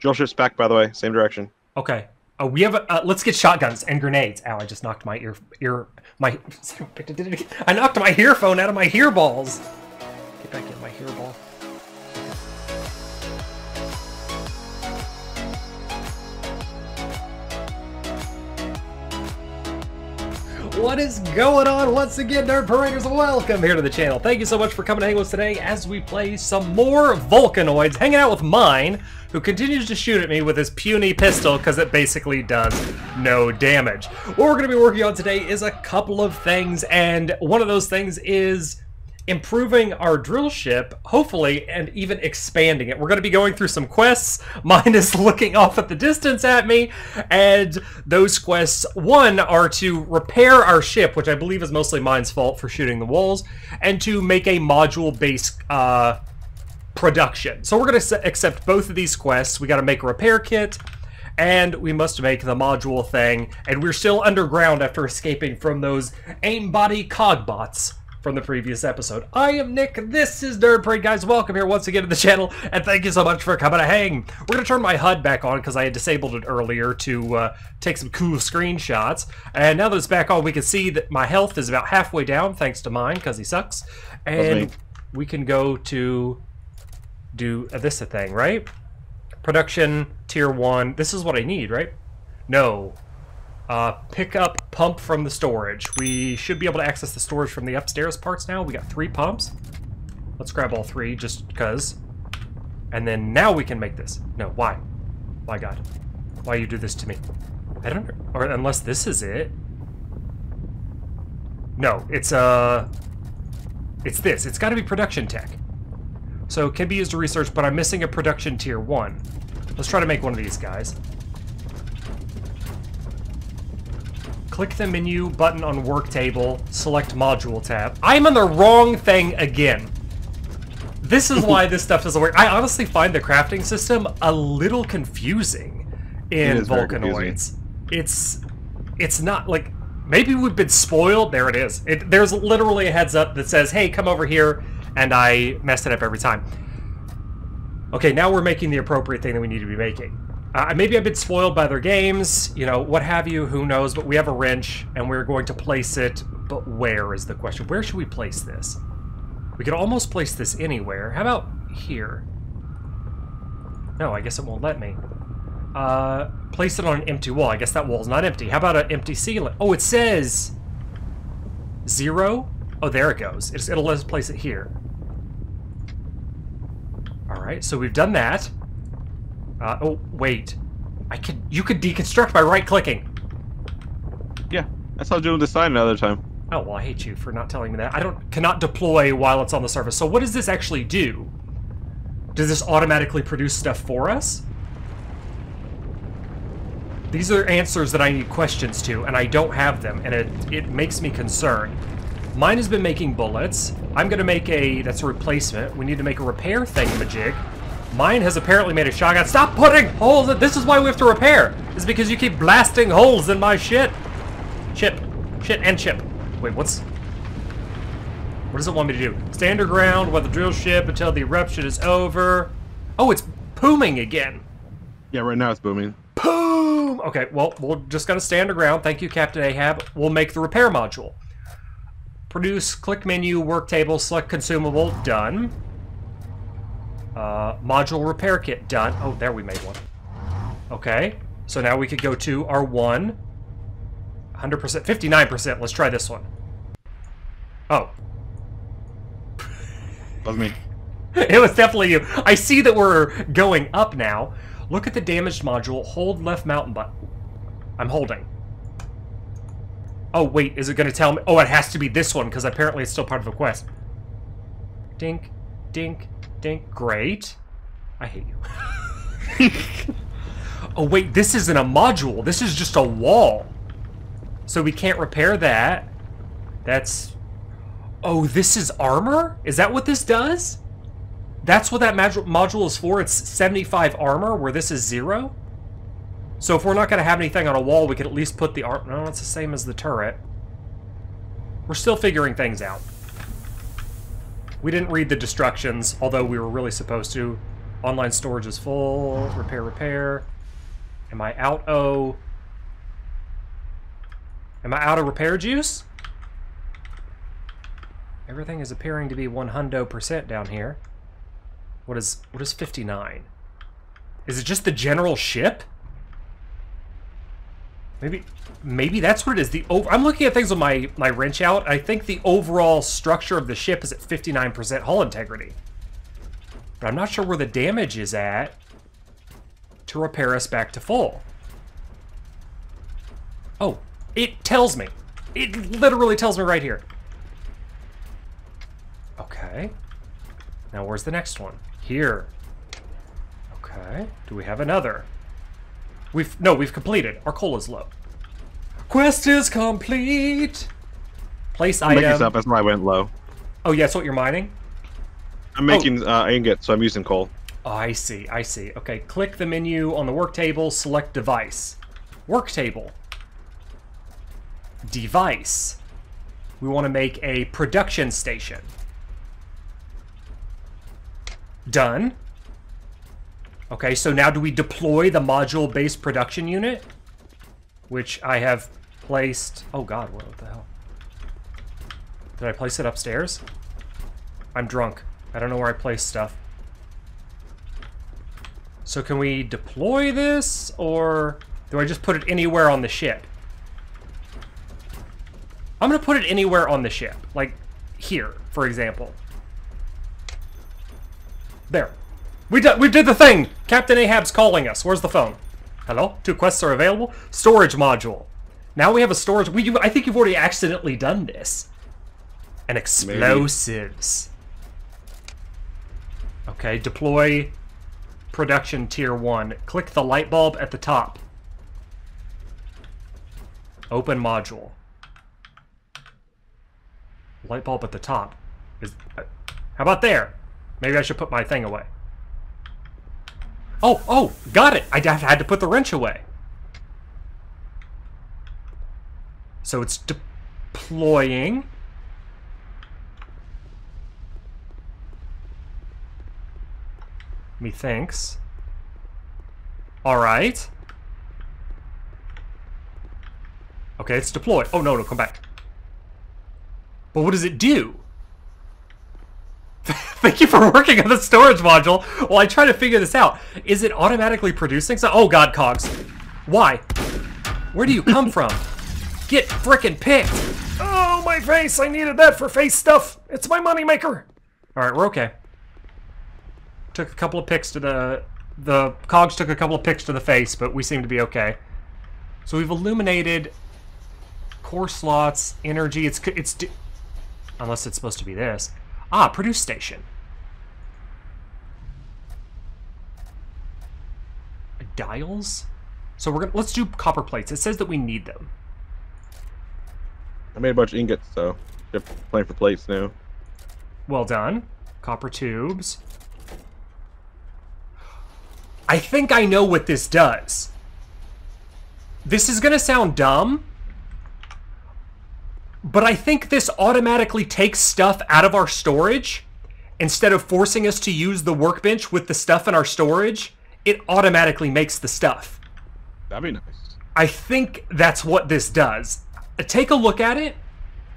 Drill ship's back, by the way. Same direction. Okay. We have. Let's get shotguns and grenades. Ow! I just knocked my I knocked my earphone out of my ear balls. Get back in my ear ball. What is going on? Once again, Nerd Paraders, welcome here to the channel. Thank you so much for coming to hang with us today as we play some more Volcanoids, hanging out with mine, who continues to shoot at me with his puny pistol because it basically does no damage. What we're going to be working on today is a couple of things, and one of those things is improving our drill ship, hopefully, and even expanding it. We're going to be going through some quests. Mine is looking off at the distance at me, and those quests, one, are to repair our ship, which I believe is mostly mine's fault for shooting the walls, and to make a module-based production. So we're going to accept both of these quests. We got to make a repair kit, and we must make the module thing, and we're still underground after escaping from those aimbody cogbots from the previous episode. I am Nick, this is Nerd Parade, guys. Welcome here once again to the channel, and thank you so much for coming to hang. We're gonna turn my HUD back on because I had disabled it earlier to take some cool screenshots. And now that it's back on, we can see that my health is about halfway down, thanks to mine, because he sucks. And we can go to do this thing, right? Production, tier 1. This is what I need, right? No. Pick up pump from the storage. We should be able to access the storage from the upstairs parts now. We got 3 pumps. Let's grab all 3 just because. And then now we can make this. No, why? Why, God? Why you do this to me? I don't know. Or unless this is it. No, it's this. It's got to be production tech. So it can be used to research, but I'm missing a production tier 1. Let's try to make one of these guys. Click the menu button on work table, select module tab. I'm on the wrong thing again. This is why this stuff doesn't work. I honestly find the crafting system a little confusing in Volcanoids. It's not like, maybe we've been spoiled. There it is. There's literally a heads up that says, hey, come over here, and I messed it up every time. Okay, now we're making the appropriate thing that we need to be making. Maybe I've been spoiled by their games, you know, what have you, who knows, but we have a wrench, and we're going to place it, but where is the question? Where should we place this? We could almost place this anywhere. How about here? No, I guess it won't let me. Place it on an empty wall. I guess that wall's not empty. How about an empty ceiling? Oh, it says 0. Oh, there it goes. It'll let us place it here. All right, so we've done that. Oh, wait. You could deconstruct by right-clicking. Yeah, that's how I do with the sign another time. Oh, well, I hate you for not telling me that. I cannot deploy while it's on the surface. So what does this actually do? Does this automatically produce stuff for us? These are answers that I need questions to, and I don't have them, and it makes me concerned. Mine has been making bullets. I'm gonna make that's a replacement. We need to make a repair thingamajig. Mine has apparently made a shotgun. Stop putting holes in. This is why we have to repair. It's because you keep blasting holes in my shit. Chip. Shit and chip. Wait, what does it want me to do? Stay underground with the drill ship until the eruption is over. Oh, it's booming again. Yeah, right now it's booming. Boom! Okay, well, we're just gonna stay underground. Thank you, Captain Ahab. We'll make the repair module. Produce, click menu, work table, select consumable, done. Module repair kit, done. Oh, there we made one. Okay, so now we could go to our 100%, 59%. Let's try this one. Oh. That was me. It was definitely you. I see that we're going up now. Look at the damaged module. Hold left mountain button. I'm holding. Oh, wait, is it going to tell me? Oh, it has to be this one, because apparently it's still part of a quest. Dink, dink. Great. I hate you. Oh, wait, this isn't a module. This is just a wall. So we can't repair that. That's... Oh, this is armor? Is that what this does? That's what that module is for? It's 75 armor, where this is 0? So if we're not going to have anything on a wall, we could at least put the armor... No, it's the same as the turret. We're still figuring things out. We didn't read the destructions, although we were really supposed to. Online storage is full. Repair. Am I out? Oh. Am I out of repair juice? Everything is appearing to be 100% down here. What is 59? Is it just the general ship? Maybe that's what it is. I'm looking at things with my wrench out. I think the overall structure of the ship is at 59% hull integrity. But I'm not sure where the damage is at to repair us back to full. Oh, it tells me. It literally tells me right here. Okay. Now where's the next one? Here. Okay. Do we have another? We've completed. Our coal is low. Quest is complete. Place item. I'm making stuff. That's why I went low. Oh yeah, that's what you're mining? I'm making ingots, so I'm using coal. Oh, I see. Okay, click the menu on the work table, select device. Work table. Device. We want to make a production station. Done. Okay, so now do we deploy the module-based production unit? Which I have placed... Oh god, what the hell? Did I place it upstairs? I'm drunk. I don't know where I placed stuff. So can we deploy this, or do I just put it anywhere on the ship? I'm gonna put it anywhere on the ship. Like, here, for example. There. We did the thing! Captain Ahab's calling us. Where's the phone? Hello? 2 quests are available. Storage module. Now we have a storage... I think you've already accidentally done this. And explosives. Maybe. Okay, deploy production tier 1. Click the light bulb at the top. Open module. Light bulb at the top. How about there? Maybe I should put my thing away. Oh, got it. I had to put the wrench away. So it's deploying. Methinks. All right. Okay, it's deployed. Oh, no, come back. But what does it do? Thank you for working on the storage module while I try to figure this out. Is it automatically producing so? Oh god, Cogs. Why? Where do you come from? Get frickin' picked. Oh, my face. I needed that for face stuff. It's my moneymaker. Alright, we're okay. Took a couple of picks to the Cogs took a couple of picks to the face, but we seem to be okay. So we've illuminated core slots, energy. It's unless it's supposed to be this. Ah, produce station. Dials? So let's do copper plates. It says that we need them. I made a bunch of ingots, so they're playing for plates now. Well done. Copper tubes. I think I know what this does. This is gonna sound dumb, but I think this automatically takes stuff out of our storage. Instead of forcing us to use the workbench with the stuff in our storage, it automatically makes the stuff. That'd be nice. I think that's what this does. Take a look at it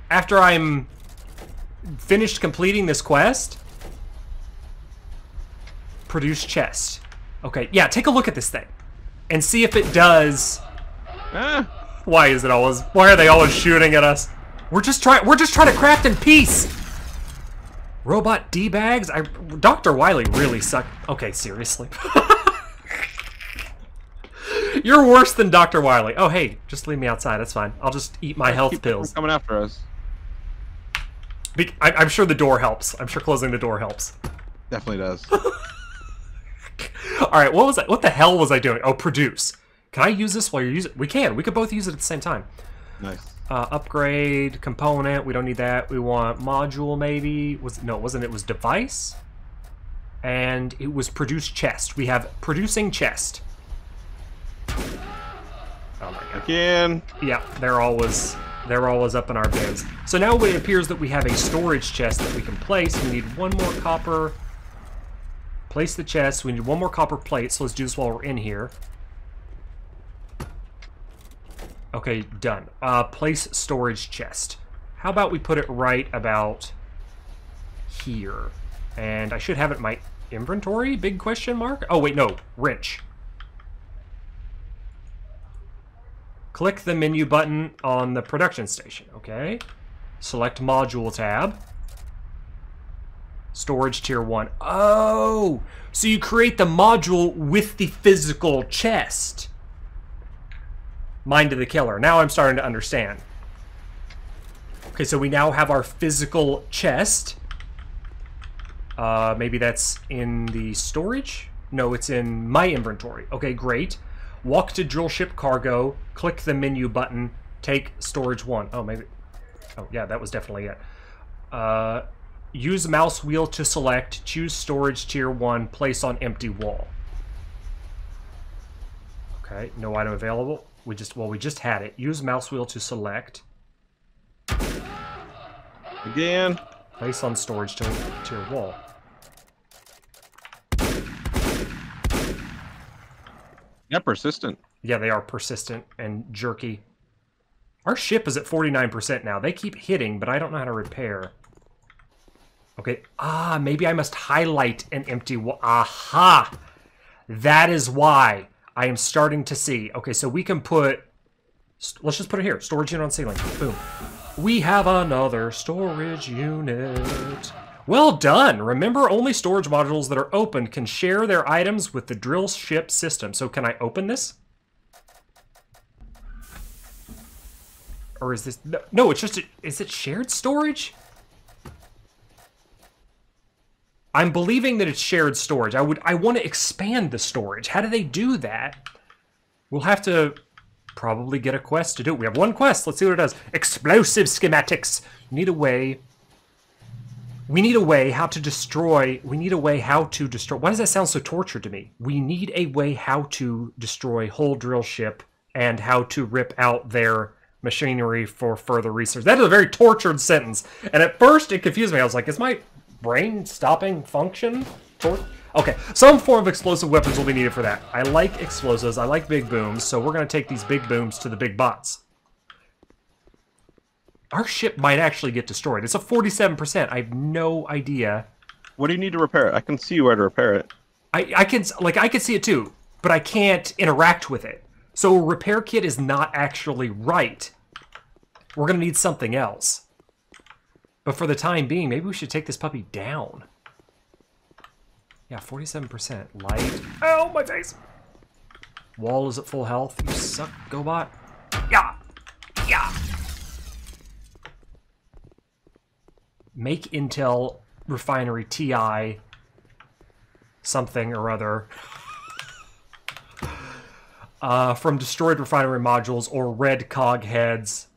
after I'm finished completing this quest. Produce chest. Okay, yeah, take a look at this thing and see if it does. Why are they always shooting at us? We're just trying to craft in peace. Robot D-bags? Dr. Wily really sucked. Okay, seriously. You're worse than Dr. Wily. Oh, hey, just leave me outside. That's fine. I'll just eat my health pills. Coming after us. I'm sure the door helps. I'm sure closing the door helps. Definitely does. All right, what the hell was I doing? Oh, produce. Can I use this while you're using it? We can. We could both use it at the same time. Nice. Upgrade component. We don't need that. We want module, maybe. No, it wasn't. It was device, and it was produce chest. We have producing chest. Oh my god. Again. Yeah, they're always up in our biz. So now it appears that we have a storage chest that we can place. We need one more copper Place the chest. We need one more copper plate, so let's do this while we're in here. Okay, done. Place storage chest. How about we put it right about here? And I should have it in my inventory? Big question mark? Oh, wait, no. Wrench. Click the menu button on the production station. Okay. Select module tab. Storage tier 1. Oh! So you create the module with the physical chest. Mind of the killer. Now I'm starting to understand. Okay, so we now have our physical chest. Maybe that's in the storage? No, it's in my inventory. Okay, great. Walk to drill ship cargo. Click the menu button. Take storage 1. Oh, maybe... Oh, yeah, that was definitely it. Use mouse wheel to select. Choose storage tier 1. Place on empty wall. Okay, no item available. We just... Well, we just had it. Use mouse wheel to select. Again. Place on storage to your wall. Yeah, persistent. Yeah, they are persistent and jerky. Our ship is at 49% now. They keep hitting, but I don't know how to repair. Okay. Ah, maybe I must highlight an empty wall. Aha! That is why I am starting to see. Okay, so we can put... Let's just put it here. Storage unit on ceiling. Boom. We have another storage unit. Well done! Remember, only storage modules that are open can share their items with the drill ship system. So can I open this? Or is this... No, it's just... Is it shared storage? I'm believing that it's shared storage. I want to expand the storage. How do they do that? We'll have to... probably get a quest to do it. We have one quest. Let's see what it does. Explosive schematics. We need a way how to destroy. Why does that sound so tortured to me? We need a way how to destroy whole drill ship and how to rip out their machinery for further research. That is a very tortured sentence. And at first it confused me. I was like, is my brain stopping function? Okay, some form of explosive weapons will be needed for that. I like explosives. I like big booms, so we're going to take these big booms to the big bots. Our ship might actually get destroyed. It's a 47%. I have no idea. What do you need to repair it? I can see where to repair it. I can see it too, but I can't interact with it. So a repair kit is not actually right. We're going to need something else. But for the time being, maybe we should take this puppy down. Yeah, 47% light. Oh, my face! Wall is at full health. You suck, GoBot. Yeah! Yeah! Make Intel Refinery TI something or other from destroyed refinery modules or red cog heads.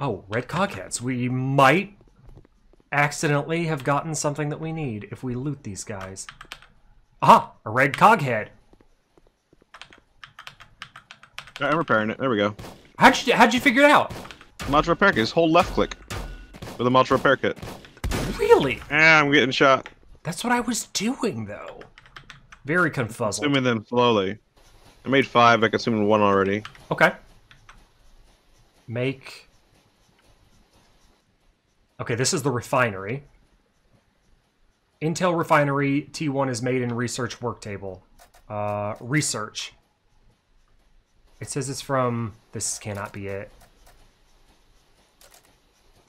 Oh, red cog heads. We might accidentally have gotten something that we need if we loot these guys. Aha! A red coghead. I'm repairing it. There we go. How'd you figure it out? Module repair kit. Just hold left click with a module repair kit. Really? Yeah, I'm getting shot. That's what I was doing though. Very confuzzled. Consuming them slowly. I made 5. I consumed 1 already. Okay. Make. Okay, this is the refinery. Intel Refinery T1 is made in Research Work Table. Research. It says it's from... This cannot be it.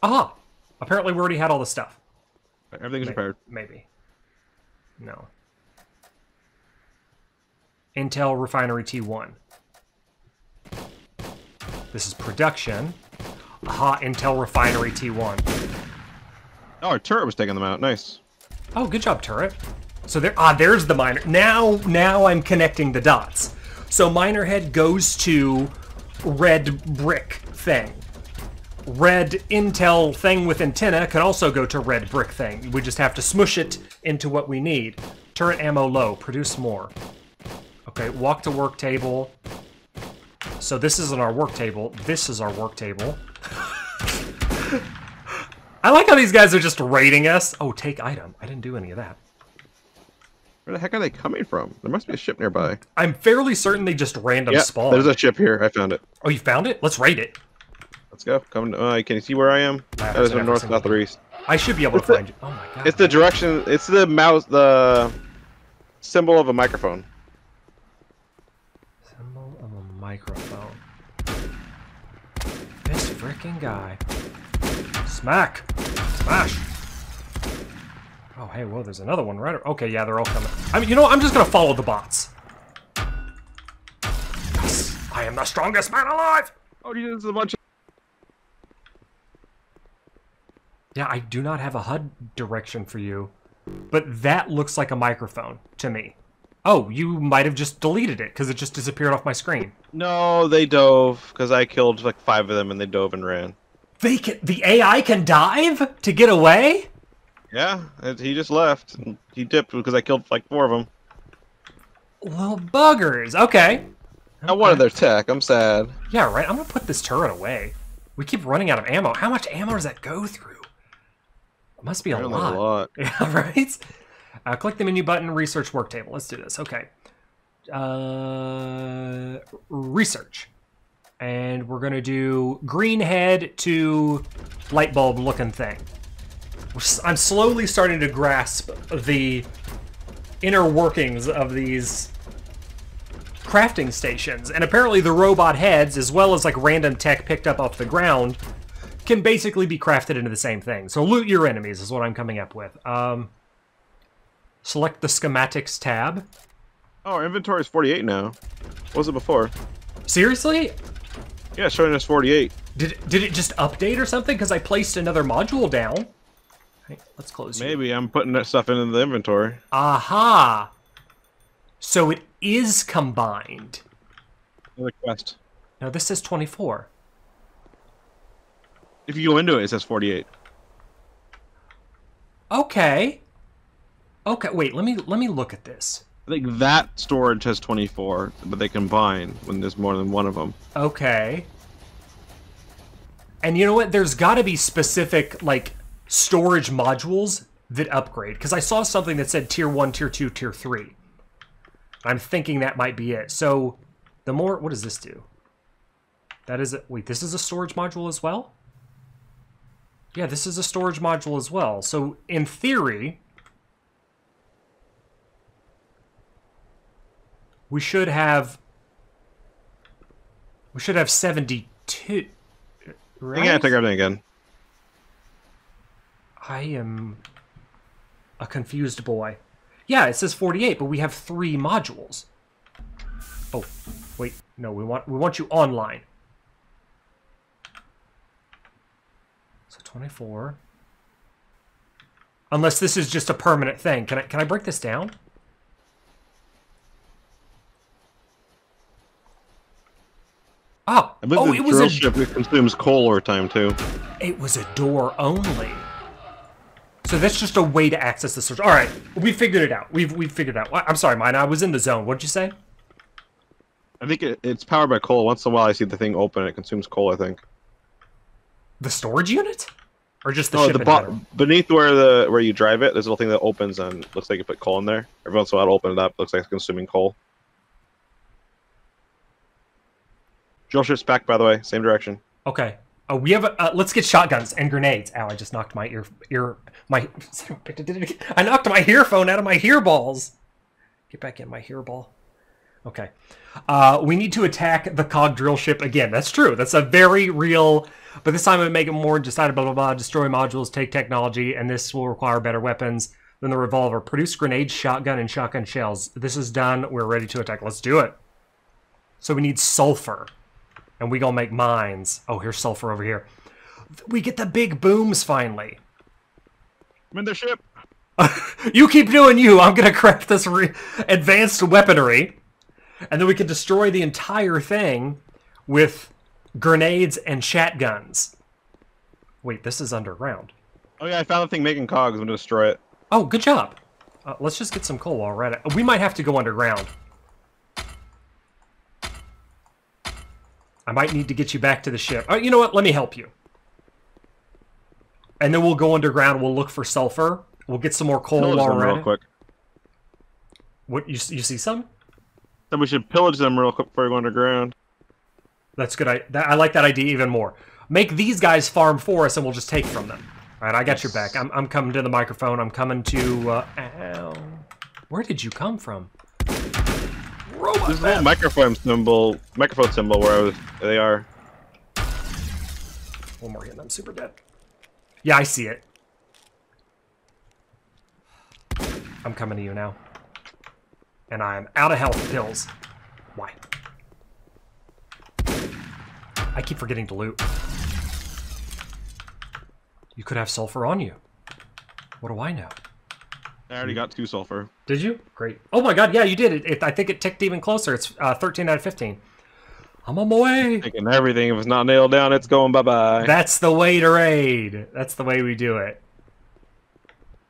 Aha! Apparently we already had all the stuff. Everything's repaired. Maybe. No. Intel Refinery T1. This is production. Aha, Intel Refinery T1. Oh, our turret was taking them out. Nice. Oh, good job, turret. So there, there's the miner. Now I'm connecting the dots. So miner head goes to red brick thing. Red Intel thing with antenna can also go to red brick thing. We just have to smoosh it into what we need. Turret ammo low. Produce more. Okay, walk to work table. So this isn't our work table. This is our work table. I like how these guys are just raiding us. Oh, take item. I didn't do any of that. Where the heck are they coming from? There must be a ship nearby. I'm fairly certain they just random spawn. There's a ship here. I found it. Oh, you found it? Let's raid it. Let's go. Come. Can you see where I am? That is from north, south, or east. I should be able to find you. Oh my god. It's the direction. It's the mouse. The symbol of a microphone. Symbol of a microphone. This freaking guy. Smack. Smash. Oh, hey, whoa, there's another one right... Okay, yeah, they're all coming. I mean, you know what? I'm just gonna follow the bots. Yes! I am the strongest man alive! Oh, dude, this is a bunch of... Yeah, I do not have a HUD direction for you, but that looks like a microphone to me. Oh, you might have just deleted it, because it just disappeared off my screen. No, they dove, because I killed, like, 5 of them, and they dove and ran. They can... The AI can dive to get away? Yeah, he just left. He dipped because I killed like 4 of them. Little buggers. Okay. I wanted their tech. I'm sad. Yeah, right. I'm going to put this turret away. We keep running out of ammo. How much ammo does that go through? It must be a lot. Yeah, right? Click the menu button, research work table. Let's do this. Okay. Research. And we're going to do green head to light bulb looking thing. I'm slowly starting to grasp the inner workings of these crafting stations, and apparently the robot heads, as well as like random tech picked up off the ground, can basically be crafted into the same thing. So loot your enemies is what I'm coming up with. Select the schematics tab. Oh, our inventory is 48 now. What was it before? Seriously? Yeah, showing us 48. Did it just update or something? Because I placed another module down. Right, let's close. Maybe you. I'm putting that stuff into the inventory. Aha! So it is combined. Another quest. Now this says 24. If you go into it, it says 48. Okay. Okay. Wait. Let me look at this. I think that storage has 24, but they combine when there's more than one of them. Okay. And you know what? There's got to be specific like. Storage modules that upgrade, because I saw something that said tier 1, tier 2, tier 3. I'm thinking that might be it. So the more, what does this do? That is a, wait, this is a storage module as well? Yeah, this is a storage module as well. So in theory, we should have 72, right? I think I have to grab it again. I am a confused boy. Yeah, it says 48, but we have 3 modules. Oh, wait, no, we want you online. So 24. Unless this is just a permanent thing. Can I break this down? Oh, oh, it was a ship that consumes coal over time too. It was a door only. So that's just a way to access the search. All right, we figured it out. We've figured it out. I'm sorry, mine. I was in the zone. What'd you say? I think it's powered by coal. Once in a while, I see the thing open. It consumes coal. I think. The storage unit, or just the ship? Beneath where you drive it, there's a little thing that opens and looks like you put coal in there. Every once in a while, it'll open it up. Looks like it's consuming coal. Drill ship's back, by the way. Same direction. Okay. Oh, we have a, let's get shotguns and grenades. Ow, I just knocked my I knocked my earphone out of my ear balls. Get back in my ear ball. Okay. We need to attack the cog drill ship again. That's true. That's a very real, but this time I'm going to make it more decided, blah, blah, blah, destroy modules, take technology, and this will require better weapons than the revolver. Produce grenades, shotgun, and shotgun shells. This is done. We're ready to attack. Let's do it. So we need sulfur. And we gonna make mines. Oh, here's sulfur over here. We get the big booms finally. I'm in the ship. You keep doing you. I'm gonna craft this advanced weaponry, and then we can destroy the entire thing with grenades and shotguns. Wait, this is underground. Oh yeah, I found the thing making cogs. I'm gonna destroy it. Oh, good job. Let's just get some coal already. We might have to go underground. I might need to get you back to the ship. Oh, you know what? Let me help you. And then we'll go underground. We'll look for sulfur. We'll get some more coal already. Real quick. What, you see some? Then we should pillage them real quick before we go underground. That's good. I like that idea even more. Make these guys farm for us, and we'll just take from them. All right, I got your back. I'm coming to the microphone. I'm coming to. Ow. Where did you come from? Robot. There's a little microphone symbol where they are. One more hit, I'm super dead. Yeah, I see it. I'm coming to you now. And I am out of health pills. Why? I keep forgetting to loot. You could have sulfur on you. What do I know? I already got 2 sulfur. Did you? Great. Oh my god, yeah, you did. I think it ticked even closer. It's 13 out of 15. I'm on my way. Taking everything. If it's not nailed down, it's going bye-bye. That's the way to raid. That's the way we do it.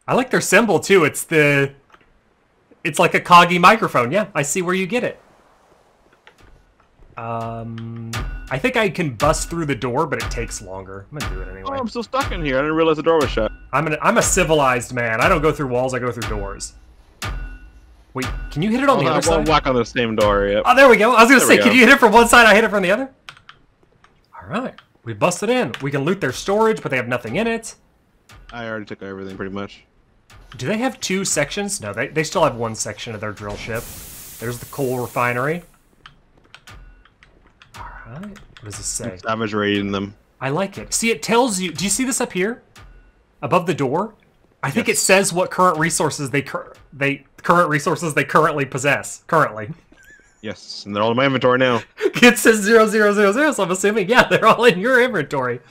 I like their symbol, too. It's like a coggy microphone. Yeah, I see where you get it. I think I can bust through the door, but it takes longer. I'm gonna do it anyway. Oh, I'm still stuck in here. I didn't realize the door was shut. I'm a civilized man. I don't go through walls. I go through doors. Wait, can you hit it on the other side? One whack on the same door. Yep. Oh, there we go. I was gonna say, can you hit it from one side? I hit it from the other. All right, we busted in. We can loot their storage, but they have nothing in it. I already took everything pretty much. Do they have 2 sections? No, they still have 1 section of their drill ship. There's the coal refinery. Alright, what does this say? Savage raiding them. I like it. See, it tells you... Do you see this up here? Above the door? I think it says what current resources they currently possess. Currently. Yes, and they're all in my inventory now. It says 0000, so I'm assuming, yeah, they're all in your inventory.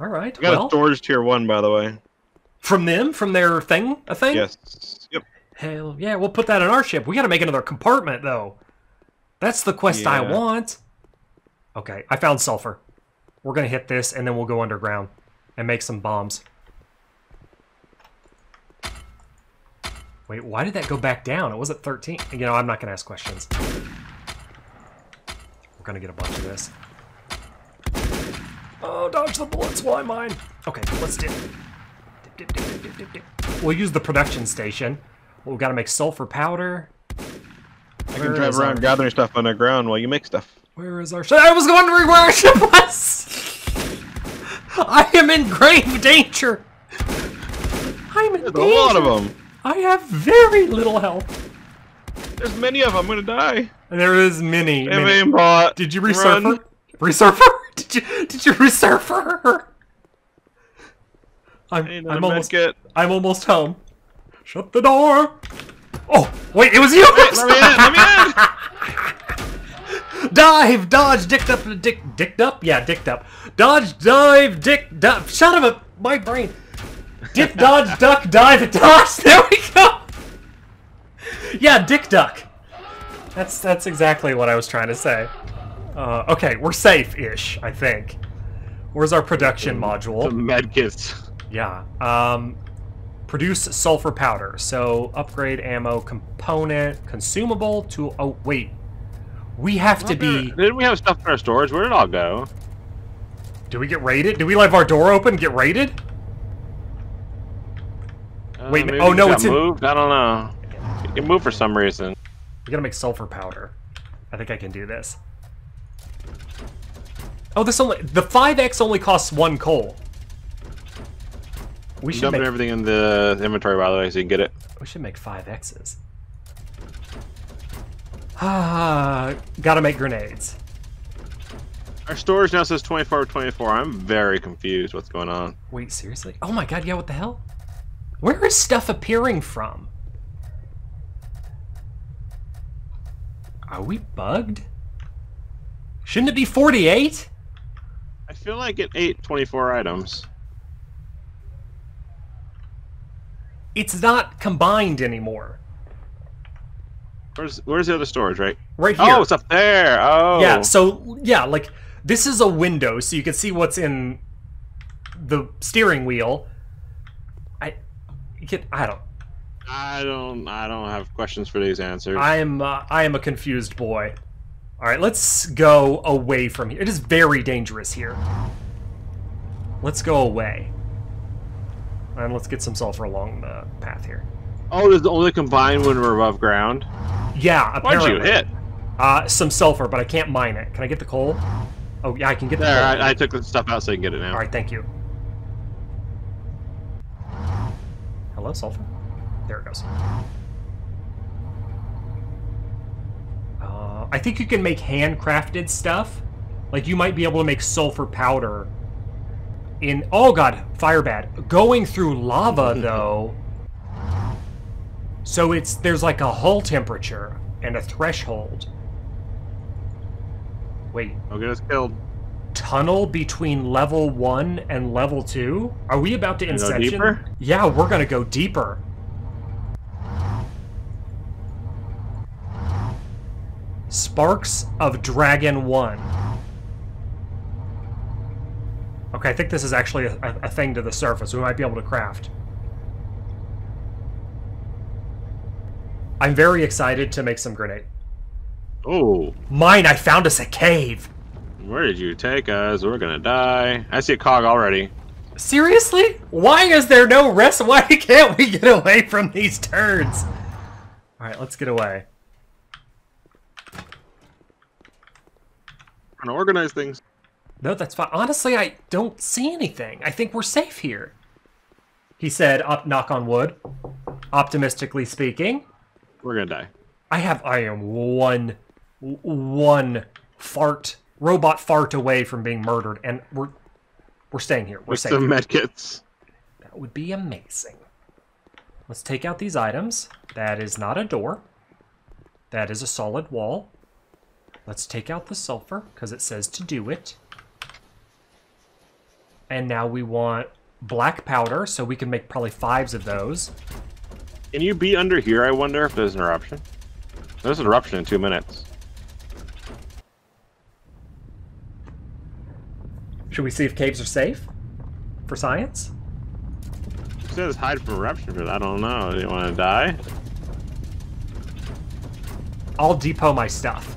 Alright, well... I got a storage tier 1, by the way. From them? From their thing? A thing? Yes. Yep. Hell yeah, we'll put that in our ship. We gotta make another compartment, though. That's the quest I want. Okay, I found sulfur. We're gonna hit this, and then we'll go underground and make some bombs. Wait, why did that go back down? It was at 13. You know, I'm not gonna ask questions. We're gonna get a bunch of this. Oh, dodge the bullets. Why mine? Okay, let's dip. We'll use the production station. Well, we gotta make sulfur powder. I can drive around gathering stuff underground while you make stuff. Where is our ship? I was wondering where our ship was! I am in grave danger! I'm in danger! There's a lot of them! I have very little health. There's many of them, I'm gonna die. There is many. Aimbot. Did you resurf her? Resurf her? Did you resurf her? I'm almost home. Shut the door. Oh, wait, it was you. Wait, let me in. Dive, dodge, dicked up. Yeah, dicked up. Dodge, dive, dick, dive. Shut up, my brain. Dip, dodge, duck, dive, dodge. There we go. Yeah, dick, duck. That's exactly what I was trying to say. Okay, we're safe-ish, I think. Where's our production module? The medkits. Yeah. Produce sulfur powder. So upgrade ammo component consumable to. Oh wait, we have to be. Didn't we have stuff in our storage? Where did it all go? Do we get raided? Do we leave our door open? And get raided? Wait. Oh no, it's moved. I don't know. It moved for some reason. We gotta make sulfur powder. I think I can do this. Oh, this only the 5X only costs 1 coal. We should dump everything in the inventory, by the way, so you can get it. We should make 5Xs. Ah, gotta make grenades. Our storage now says 24/24. I'm very confused. What's going on? Wait, seriously? Oh my god, yeah, what the hell? Where is stuff appearing from? Are we bugged? Shouldn't it be 48? I feel like it ate 24 items. It's not combined anymore. Where's the other storage, right? Right here. Oh, it's up there. Oh. Yeah, so, yeah, like, this is a window, so you can see what's in the steering wheel. I don't have questions for these answers. I am a confused boy. All right, let's go away from here. It is very dangerous here. Let's go away. And let's get some sulfur along the path here. Oh, does it only combine when we're above ground? Yeah, apparently. What'd you hit? Some sulfur, but I can't mine it. Can I get the coal? Oh, yeah, I can get the coal. I took the stuff out so I can get it now. All right, thank you. Hello, sulfur? There it goes. I think you can make handcrafted stuff. Like, you might be able to make sulfur powder in... Oh, God, fire bad. Going through lava, though... So it's... There's, like, a hull temperature and a threshold. Wait. Don't get us killed. Tunnel between level 1 and level 2? Are we about to inception? Go deeper? Yeah, we're gonna go deeper. Sparks of Dragon 1. Okay, I think this is actually a thing to the surface. We might be able to craft. I'm very excited to make some grenade. Oh. Mine, I found us a cave. Where did you take us? We're gonna die. I see a cog already. Seriously? Why is there no rest? Why can't we get away from these turds? Alright, let's get away. I'm gonna organize things. No, that's fine. Honestly, I don't see anything. I think we're safe here. He said, knock on wood, optimistically speaking. We're gonna die. I am one fart, robot fart away from being murdered, and we're staying here. We're safe. With some medkits. That would be amazing. Let's take out these items. That is not a door. That is a solid wall. Let's take out the sulfur, because it says to do it. And now we want black powder, so we can make probably 5s of those. Can you be under here, I wonder, if there's an eruption? There's an eruption in 2 minutes. Should we see if caves are safe? For science? It says hide from eruption, but I don't know. Do you want to die? I'll depot my stuff.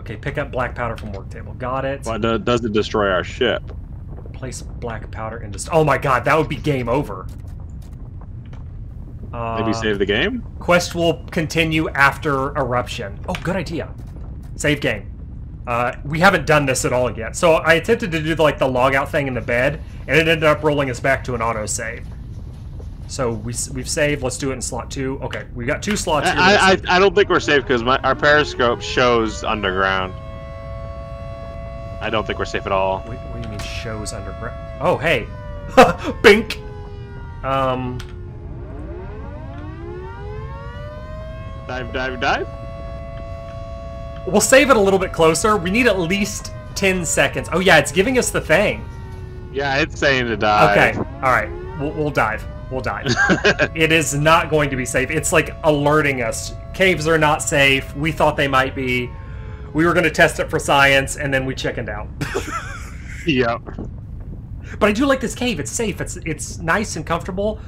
Okay, pick up black powder from work table. Got it. Well, does it destroy our ship? Place black powder into... Oh my god, that would be game over. Maybe save the game? Quest will continue after eruption. Oh, good idea. Save game. We haven't done this at all yet. So I attempted to do like the logout thing in the bed, and it ended up rolling us back to an autosave. So we've saved. Let's do it in slot 2. Okay, we got 2 slots. I don't think we're safe because our periscope shows underground. I don't think we're safe at all. Wait, what do you mean shows underground? Oh, hey. Bink! Dive, dive, dive. We'll save it a little bit closer. We need at least 10 seconds. Oh, yeah, it's giving us the thing. Yeah, it's saying to dive. Okay, all right. We'll dive. We'll dive. It is not going to be safe. It's like alerting us. Caves are not safe. We thought they might be. We were going to test it for science, and then we chickened out. Yep. But I do like this cave. It's safe. It's nice and comfortable.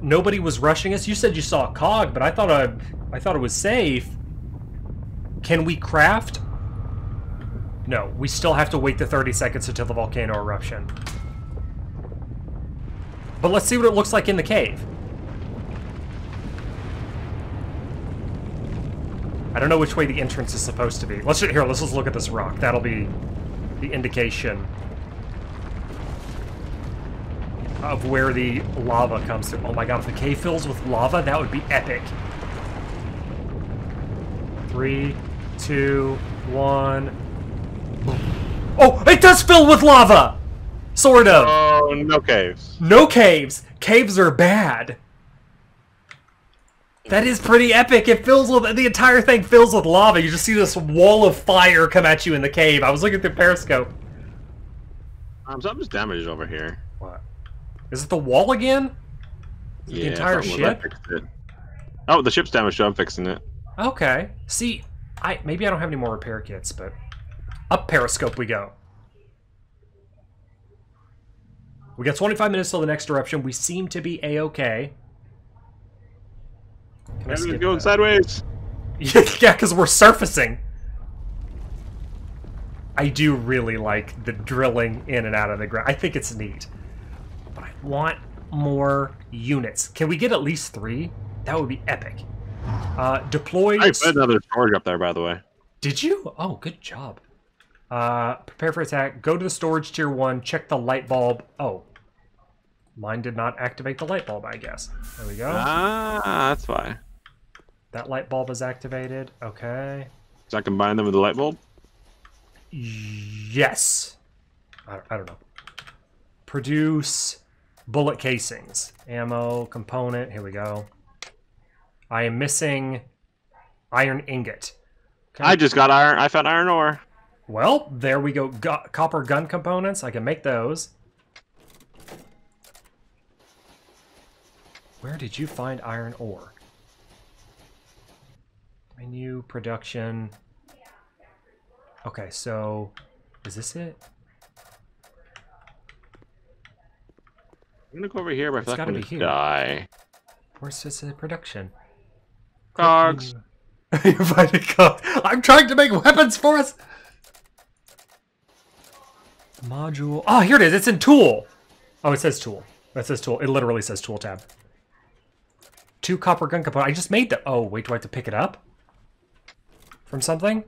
Nobody was rushing us. You said you saw a cog, but I thought it was safe. Can we craft? No, we still have to wait the 30 seconds until the volcano eruption. But let's see what it looks like in the cave. I don't know which way the entrance is supposed to be. Let's just look at this rock. That'll be the indication of where the lava comes through. Oh my god, if the cave fills with lava, that would be epic. 3, 2, 1. Oh, it does fill with lava! Sort of. Oh, no caves. No caves. Caves are bad. That is pretty epic. It fills with... The entire thing fills with lava. You just see this wall of fire come at you in the cave. I was looking through periscope. Something's damaged over here. What? Is it the wall again? Yeah, the entire ship? Oh, the ship's damaged, so I'm fixing it. Okay. See, maybe I don't have any more repair kits, but... Up periscope we go. We got 25 minutes till the next eruption. We seem to be a-okay. Everything's going sideways. Yeah, because we're surfacing. I do really like the drilling in and out of the ground. I think it's neat. But I want more units. Can we get at least 3? That would be epic. Deploy. I put another storage up there, by the way. Did you? Oh, good job. Prepare for attack. Go to the storage tier 1. Check the light bulb. Oh. Mine did not activate the light bulb, I guess. There we go. Ah, that's why. That light bulb is activated. Okay. Does that combine them with the light bulb? Yes. I don't know. Produce bullet casings. Ammo, component. Here we go. I am missing iron ingot. Okay. I just got iron. I found iron ore. Well, there we go. Copper gun components. I can make those. Where did you find iron ore? Menu, production. Okay, so is this it? I'm gonna go over here, but I feel like I'm gonna die. Where's this production? Cogs. You're fighting cogs. I'm trying to make weapons for us. Module. Oh, here it is. It's in tool. Oh, it says tool. That says tool. It literally says tool tab. 2 copper gun components. I just made the. Oh, wait, do I have to pick it up? From something?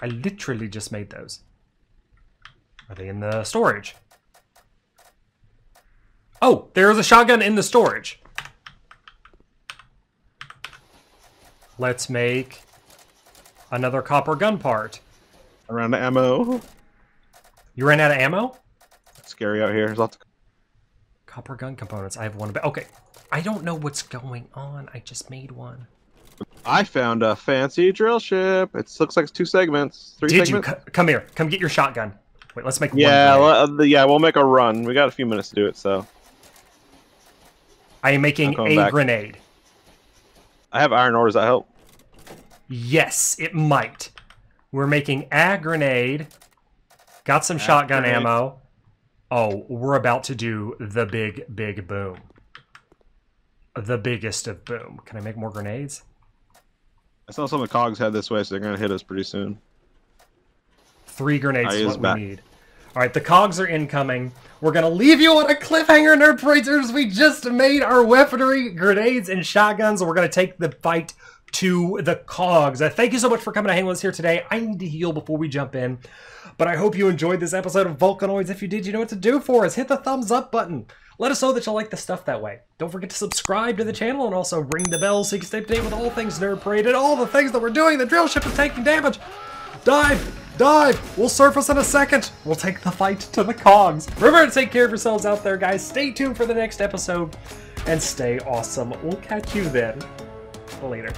I literally just made those. Are they in the storage? Oh, there's a shotgun in the storage. Let's make another copper gun part. I ran out of ammo. You ran out of ammo? It's scary out here. There's lots of copper gun components. I have one. Okay. I don't know what's going on. I just made one. I found a fancy drill ship. It looks like it's 2 segments. 3 segments. Did you? Come here. Come get your shotgun. Wait, let's make one. Yeah, we'll make a run. We got a few minutes to do it, so. I am making a grenade. I have iron ore. Does that help? Yes, it might. We're making a grenade. Got some shotgun ammo. Oh, we're about to do the big, big boom. The biggest of boom. Can I make more grenades? I saw some of the cogs head this way, so they're going to hit us pretty soon. 3 grenades is what we need. All right, the cogs are incoming. We're going to leave you on a cliffhanger, Nerd Paraders. We just made our weaponry, grenades, and shotguns, and we're going to take the fight to the cogs. Thank you so much for coming to hang with us here today. I need to heal before we jump in, but I hope you enjoyed this episode of Volcanoids. If you did, you know what to do for us. Hit the thumbs up button. Let us know that you like the stuff that way. Don't forget to subscribe to the channel and also ring the bell so you can stay up to date with all things Nerd Parade and all the things that we're doing. The drill ship is taking damage. Dive, dive. We'll surface in a second. We'll take the fight to the cogs. Remember to take care of yourselves out there, guys. Stay tuned for the next episode and stay awesome. We'll catch you then. Later.